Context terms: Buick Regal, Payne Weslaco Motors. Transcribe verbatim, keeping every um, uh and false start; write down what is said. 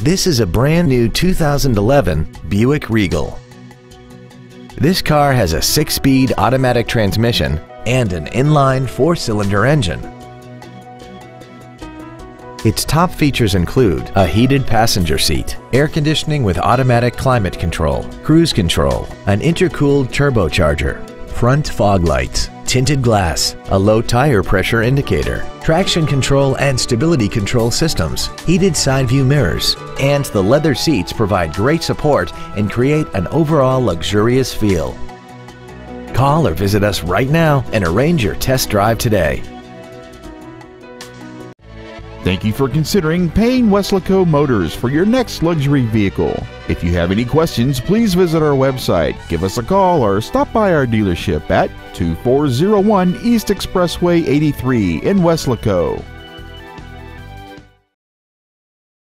This is a brand new two thousand eleven Buick Regal. This car has a six-speed automatic transmission and an inline four-cylinder engine. Its top features include a heated passenger seat, air conditioning with automatic climate control, cruise control, an intercooled turbocharger, front fog lights, tinted glass, a low tire pressure indicator, traction control and stability control systems, heated side view mirrors, and the leather seats provide great support and create an overall luxurious feel. Call or visit us right now and arrange your test drive today. Thank you for considering Payne Weslaco Motors for your next luxury vehicle. If you have any questions, please visit our website, give us a call, or stop by our dealership at two four zero one East Expressway eighty-three in Weslaco.